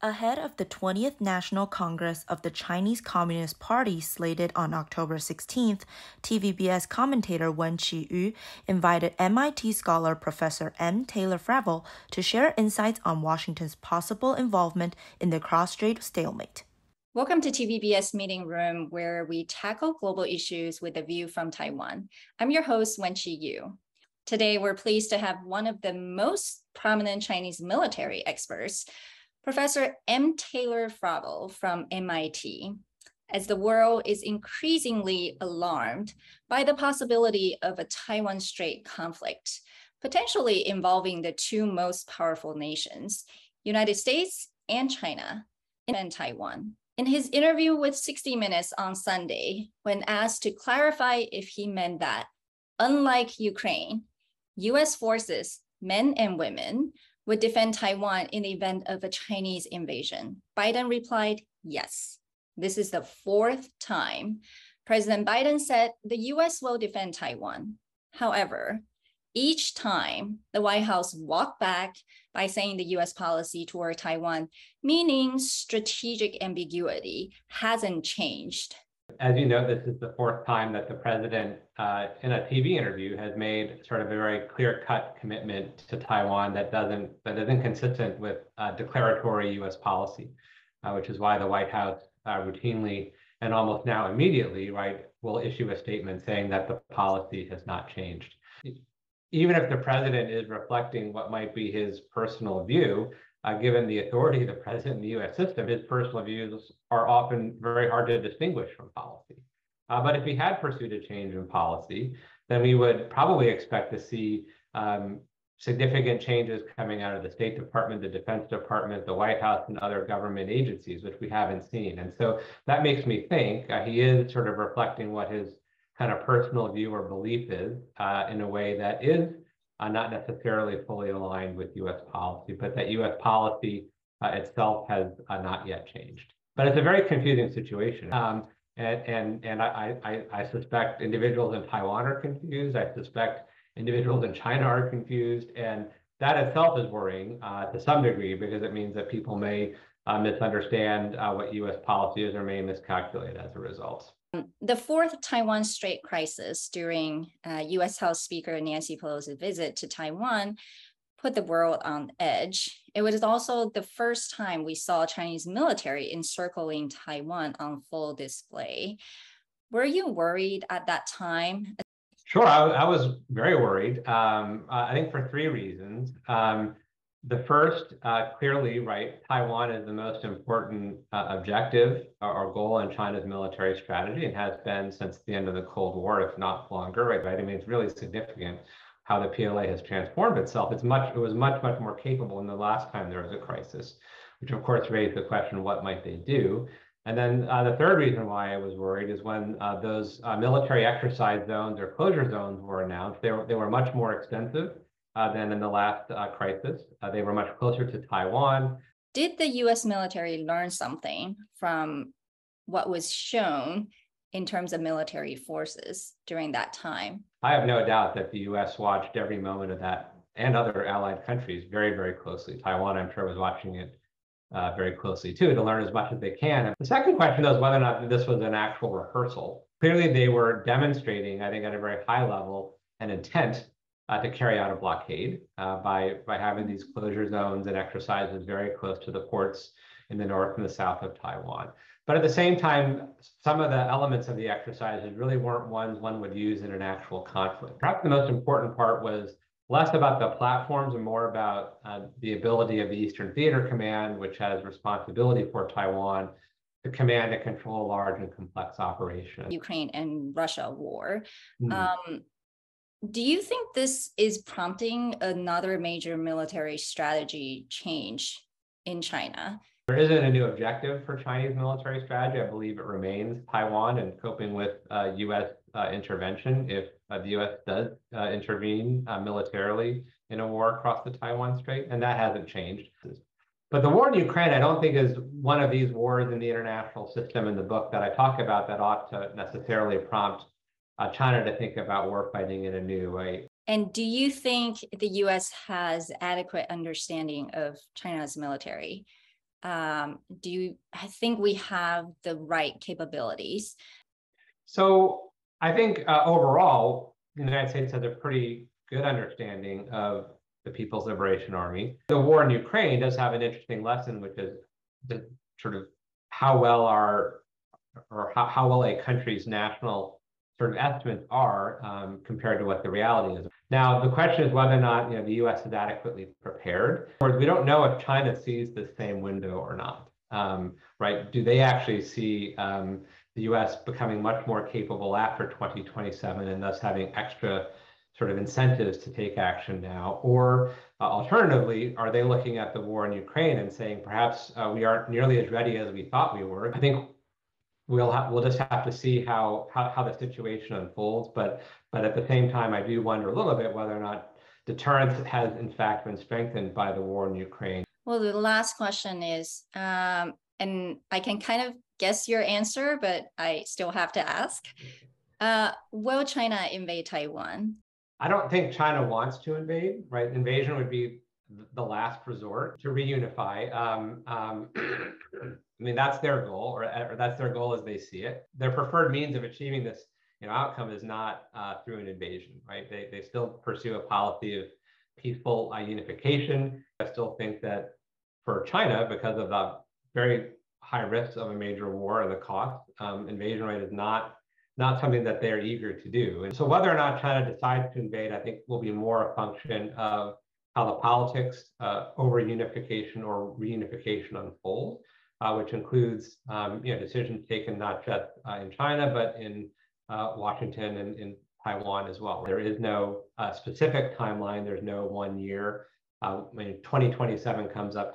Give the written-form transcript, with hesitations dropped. Ahead of the 20th National Congress of the Chinese Communist Party slated on October 16th, TVBS commentator Wenchi Yu invited MIT scholar Professor M. Taylor-Fravel to share insights on Washington's possible involvement in the cross-strait stalemate. Welcome to TVBS Meeting Room, where we tackle global issues with a view from Taiwan. I'm your host, Wenchi Yu. Today, we're pleased to have one of the most prominent Chinese military experts, Professor M. Taylor-Fravel from MIT. As the world is increasingly alarmed by the possibility of a Taiwan Strait conflict, potentially involving the two most powerful nations, United States and China, and Taiwan. In his interview with 60 Minutes on Sunday, when asked to clarify if he meant that, unlike Ukraine, U.S. forces, men and women, would defend Taiwan in the event of a Chinese invasion. Biden replied, yes. This is the fourth time President Biden said the U.S. will defend Taiwan. However, each time the White House walked back by saying the U.S. policy toward Taiwan, meaning strategic ambiguity hasn't changed. As you know, this is the fourth time that the president, in a TV interview, has made sort of a very clear-cut commitment to Taiwan that isn't consistent with declaratory U.S. policy, which is why the White House routinely and almost now immediately, will issue a statement saying that the policy has not changed. Even if the president is reflecting what might be his personal view, given the authority of the president in the U.S. system, his personal views are often very hard to distinguish from policy. But if he had pursued a change in policy, then we would probably expect to see significant changes coming out of the State Department, the Defense Department, the White House, and other government agencies, which we haven't seen. And so that makes me think he is sort of reflecting what his kind of personal view or belief is in a way that is not necessarily fully aligned with U.S. policy, but that U.S. policy itself has not yet changed. But it's a very confusing situation. And I suspect individuals in Taiwan are confused. I suspect individuals in China are confused. And that itself is worrying to some degree, because it means that people may misunderstand what U.S. policy is or may miscalculate as a result. The fourth Taiwan Strait crisis during U.S. House Speaker Nancy Pelosi's visit to Taiwan put the world on edge. It was also the first time we saw Chinese military encircling Taiwan on full display. Were you worried at that time? Sure, I was very worried. I think for three reasons. The first, clearly, Taiwan is the most important objective or goal in China's military strategy, and has been since the end of the Cold War, if not longer, I mean, it's really significant how the PLA has transformed itself. It was much more capable than the last time there was a crisis, which of course raised the question, what might they do? And then the third reason why I was worried is when those military exercise zones or closure zones were announced, they were much more extensive than in the last crisis. They were much closer to Taiwan. Did the U.S. military learn something from what was shown in terms of military forces during that time? I have no doubt that the U.S. watched every moment of that and other allied countries very, very closely. Taiwan, I'm sure, was watching it very closely too, to learn as much as they can. The second question is whether or not this was an actual rehearsal. Clearly, they were demonstrating, I think, at a very high level, an intent to carry out a blockade by having these closure zones and exercises very close to the ports in the north and the south of Taiwan. But at the same time, some of the elements of the exercises really weren't ones one would use in an actual conflict. Perhaps the most important part was less about the platforms and more about the ability of the Eastern Theater Command, which has responsibility for Taiwan, to command and control large and complex operations. Ukraine and Russia war. Do you think this is prompting another major military strategy change in China? There isn't a new objective for Chinese military strategy. I believe it remains Taiwan and coping with U.S. Intervention if the U.S. does intervene militarily in a war across the Taiwan Strait, and that hasn't changed. But the war in Ukraine, I don't think, is one of these wars in the international system in the book that I talk about that ought to necessarily prompt China to think about warfighting in a new way. And do you think the U.S. has adequate understanding of China's military do you think we have the right capabilities? So I think overall, the United States has a pretty good understanding of the People's Liberation Army. The war in Ukraine does have an interesting lesson, which is the sort of how well our, or how well a country's national sort of estimates are compared to what the reality is. Now, the question is whether or not the U.S. is adequately prepared. We don't know if China sees the same window or not, right? Do they actually see the U.S. becoming much more capable after 2027 and thus having extra sort of incentives to take action now? Or alternatively, are they looking at the war in Ukraine and saying perhaps we aren't nearly as ready as we thought we were? I think we'll just have to see how the situation unfolds. But at the same time, I do wonder a little bit whether or not deterrence has in fact been strengthened by the war in Ukraine. Well, the last question is, and I can kind of guess your answer, but I still have to ask, will China invade Taiwan? I don't think China wants to invade, right? Invasion would be the last resort to reunify. I mean, that's their goal, or that's their goal as they see it. Their preferred means of achieving this outcome is not through an invasion, right? They still pursue a policy of peaceful unification. I still think that for China, because of the very high risks of a major war and the cost, invasion rate is not something that they're eager to do. And so whether or not China decides to invade, I think will be more a function of how the politics over unification or reunification unfold, which includes decisions taken not just in China, but in Washington and in Taiwan as well. There is no specific timeline. There's no 1 year. When 2027 comes up,